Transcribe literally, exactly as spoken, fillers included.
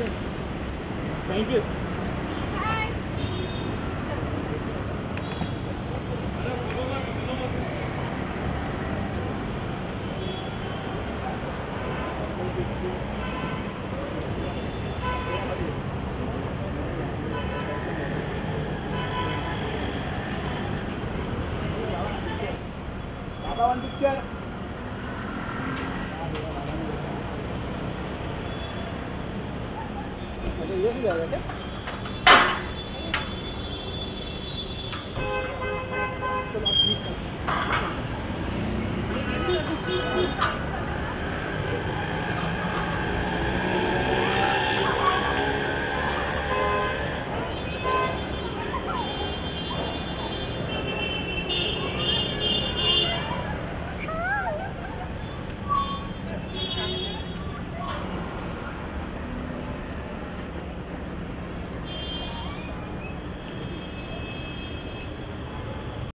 Okay. Thank you. One picture. Okay, here we are. Okay.